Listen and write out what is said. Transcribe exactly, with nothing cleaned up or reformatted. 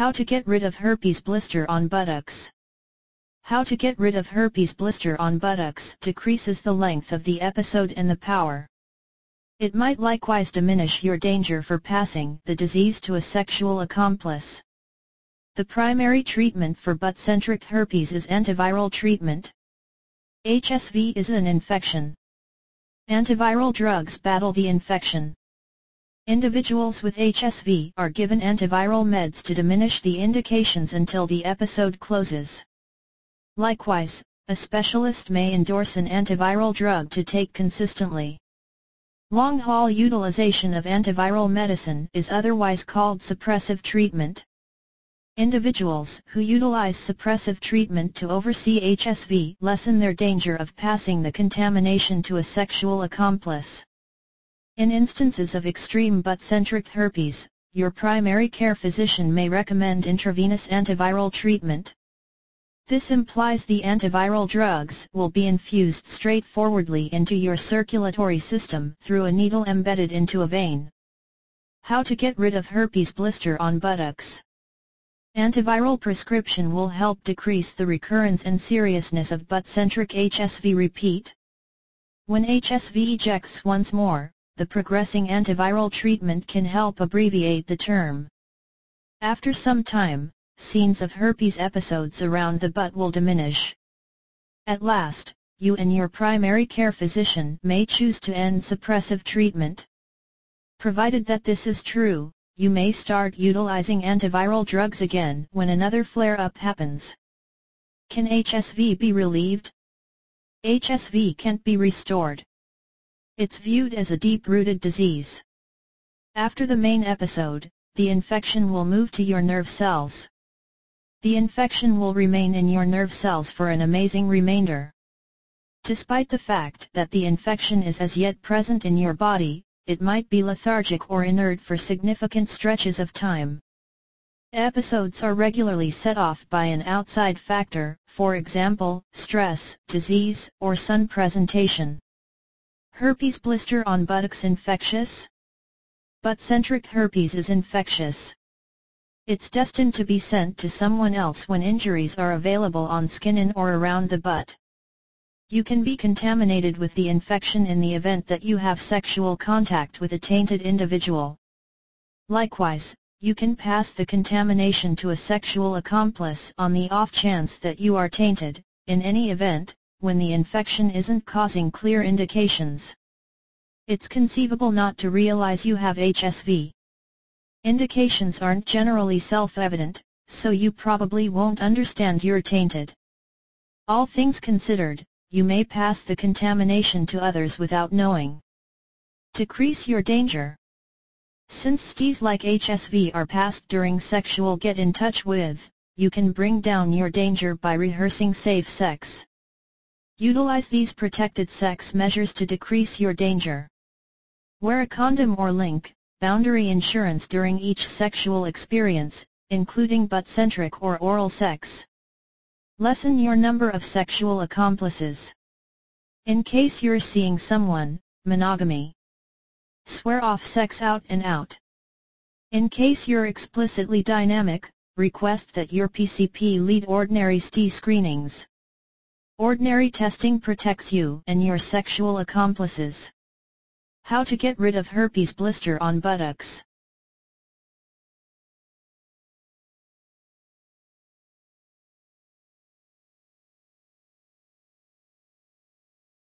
How to get rid of herpes blister on buttocks. How to get rid of herpes blister on buttocks decreases the length of the episode and the power. It might likewise diminish your danger for passing the disease to a sexual accomplice. The primary treatment for butt-centric herpes is antiviral treatment. H S V is an infection. Antiviral drugs battle the infection. Individuals with H S V are given antiviral meds to diminish the indications until the episode closes. Likewise, a specialist may endorse an antiviral drug to take consistently. Long-haul utilization of antiviral medicine is otherwise called suppressive treatment. Individuals who utilize suppressive treatment to oversee H S V lessen their danger of passing the contamination to a sexual accomplice. In instances of extreme butt-centric herpes, your primary care physician may recommend intravenous antiviral treatment. This implies the antiviral drugs will be infused straightforwardly into your circulatory system through a needle embedded into a vein. How to get rid of herpes blister on buttocks. Antiviral prescription will help decrease the recurrence and seriousness of butt-centric H S V. Repeat. When H S V ejects once more, the progressing antiviral treatment can help abbreviate the term. After some time, scenes of herpes episodes around the butt will diminish. At last, you and your primary care physician may choose to end suppressive treatment. Provided that this is true, you may start utilizing antiviral drugs again when another flare-up happens. Can H S V be relieved? H S V can't be restored. It's viewed as a deep-rooted disease. After the main episode, the infection will move to your nerve cells. The infection will remain in your nerve cells for an amazing remainder. Despite the fact that the infection is as yet present in your body, it might be lethargic or inert for significant stretches of time. Episodes are regularly set off by an outside factor, for example, stress, disease, or sun presentation. Herpes blister on buttocks infectious? Butt-centric herpes is infectious. It's destined to be sent to someone else when injuries are available on skin in or around the butt. You can be contaminated with the infection in the event that you have sexual contact with a tainted individual. Likewise, you can pass the contamination to a sexual accomplice on the off chance that you are tainted, in any event, when the infection isn't causing clear indications. It's conceivable not to realize you have H S V. Indications aren't generally self-evident, so you probably won't understand you're tainted. All things considered, you may pass the contamination to others without knowing. Decrease your danger. Since S T Ds like H S V are passed during sexual get in touch with, you can bring down your danger by rehearsing safe sex. Utilize these protected sex measures to decrease your danger. Wear a condom or link, boundary insurance during each sexual experience, including butt-centric or oral sex. Lessen your number of sexual accomplices. In case you're seeing someone, monogamy. Swear off sex out and out. In case you're explicitly dynamic, request that your P C P lead ordinary S T D screenings. Ordinary testing protects you and your sexual accomplices. How to get rid of herpes blister on buttocks.